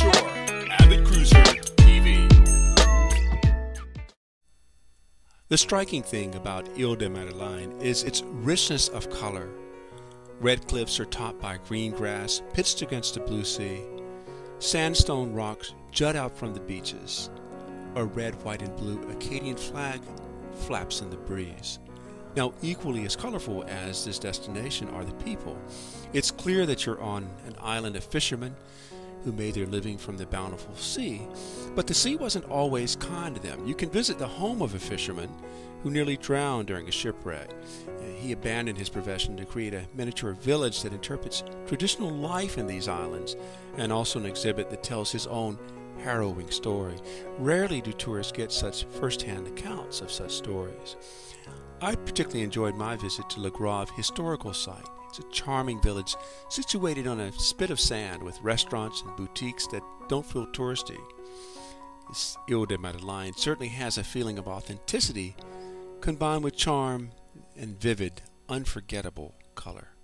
Shore, Avid Cruiser TV. The striking thing about Îles de Madeleine is its richness of color. Red cliffs are topped by green grass pitched against the blue sea. Sandstone rocks jut out from the beaches. A red, white, and blue Acadian flag flaps in the breeze. Now, equally as colorful as this destination are the people. It's clear that you're on an island of fishermen who made their living from the bountiful sea, but the sea wasn't always kind to them. You can visit the home of a fisherman who nearly drowned during a shipwreck. He abandoned his profession to create a miniature village that interprets traditional life in these islands, and also an exhibit that tells his own harrowing story. Rarely do tourists get such first-hand accounts of such stories. I particularly enjoyed my visit to La Grave Historical Site. It's a charming village situated on a spit of sand with restaurants and boutiques that don't feel touristy. This Îles de Madeleine certainly has a feeling of authenticity combined with charm and vivid, unforgettable color.